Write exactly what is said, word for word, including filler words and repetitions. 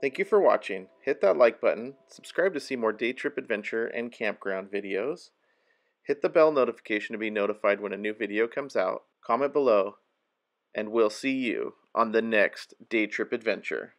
Thank you for watching. Hit that like button, subscribe to see more Day Trip Adventure and campground videos, hit the bell notification to be notified when a new video comes out, comment below, and we'll see you on the next Day Trip Adventure.